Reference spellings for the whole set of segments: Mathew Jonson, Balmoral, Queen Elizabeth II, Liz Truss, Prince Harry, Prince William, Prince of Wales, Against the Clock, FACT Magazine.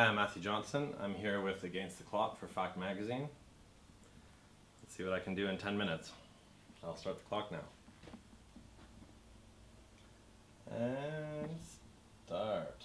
Hi, I'm Mathew Jonson. I'm here with Against the Clock for FACT Magazine. Let's see what I can do in 10 minutes. I'll start the clock now. And start.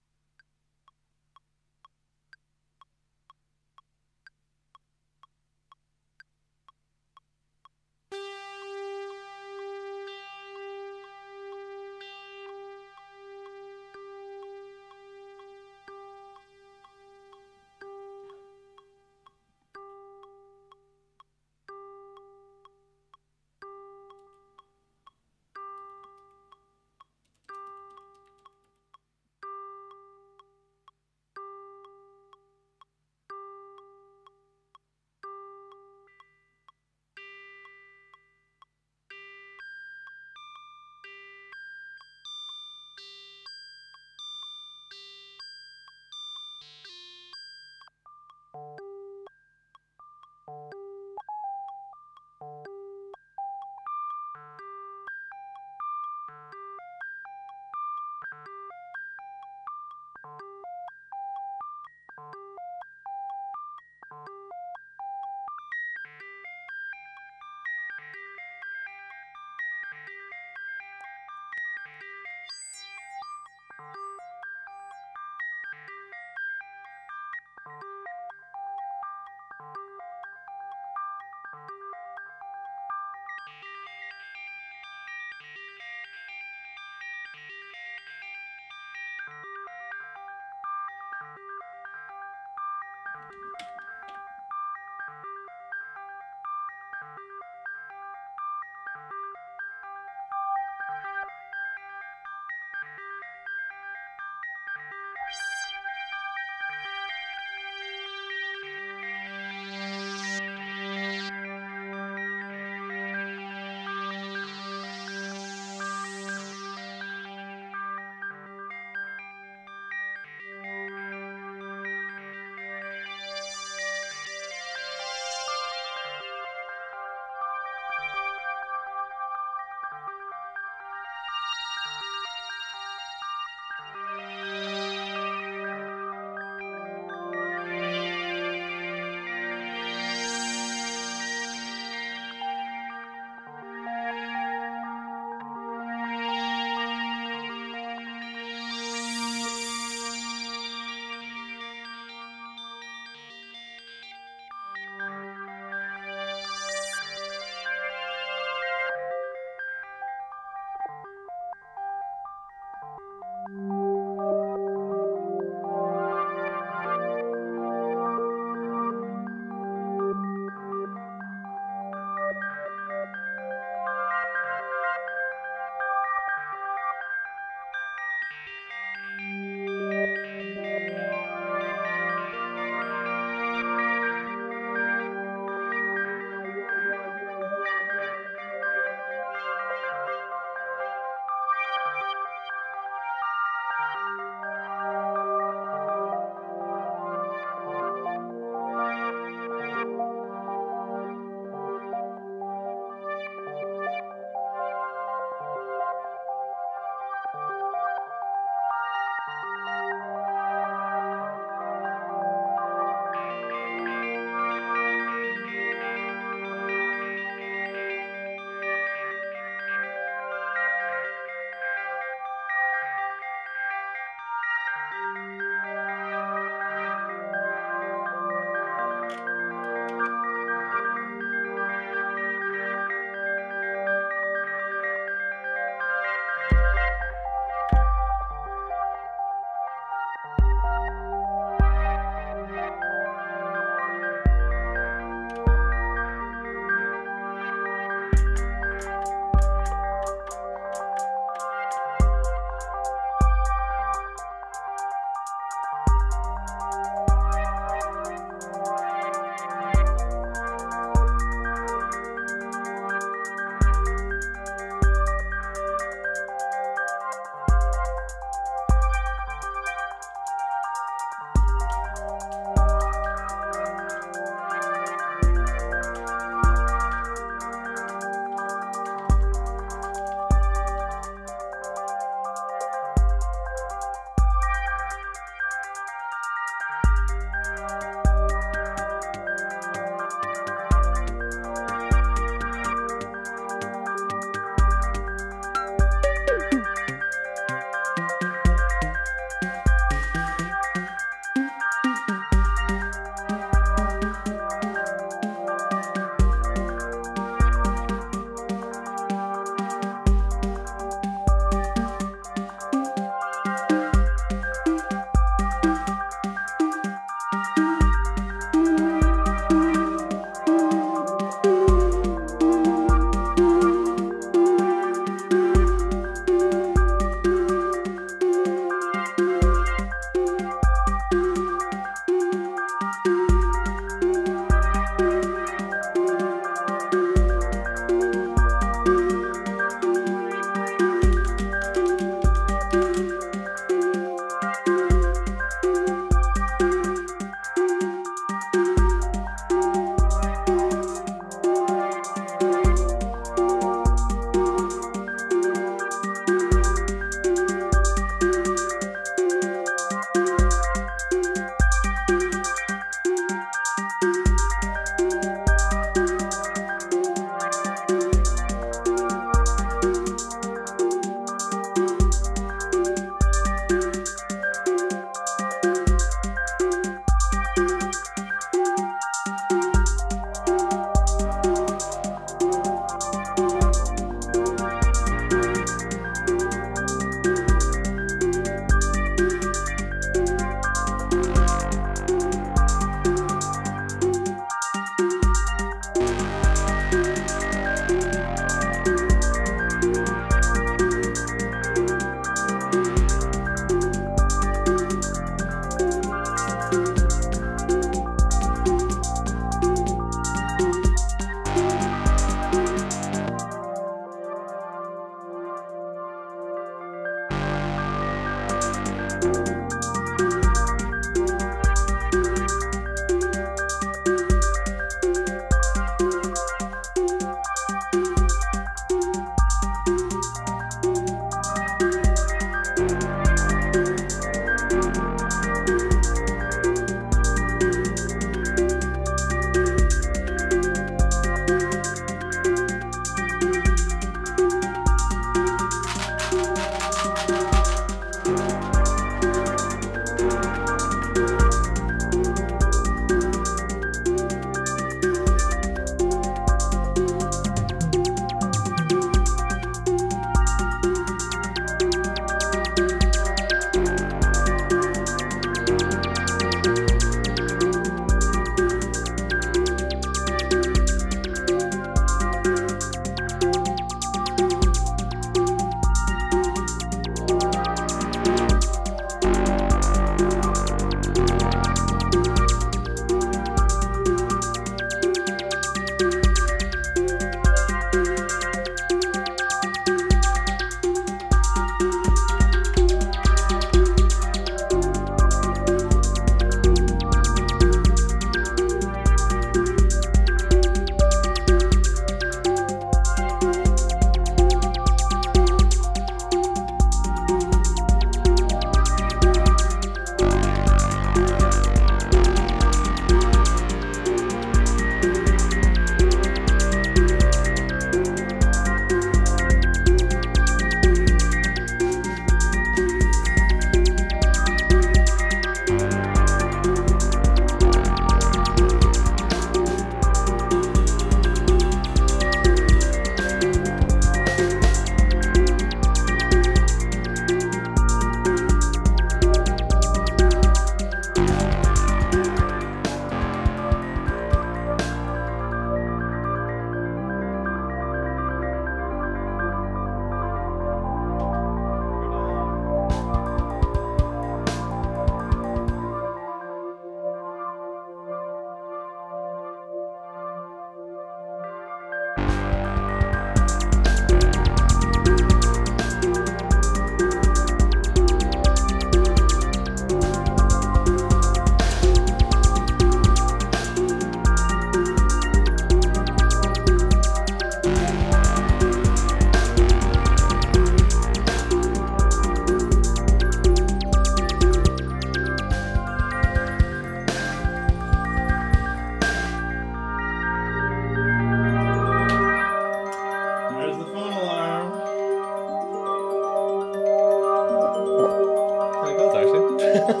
We're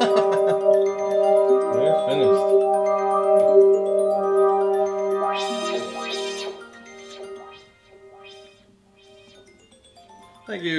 finished. Thank you.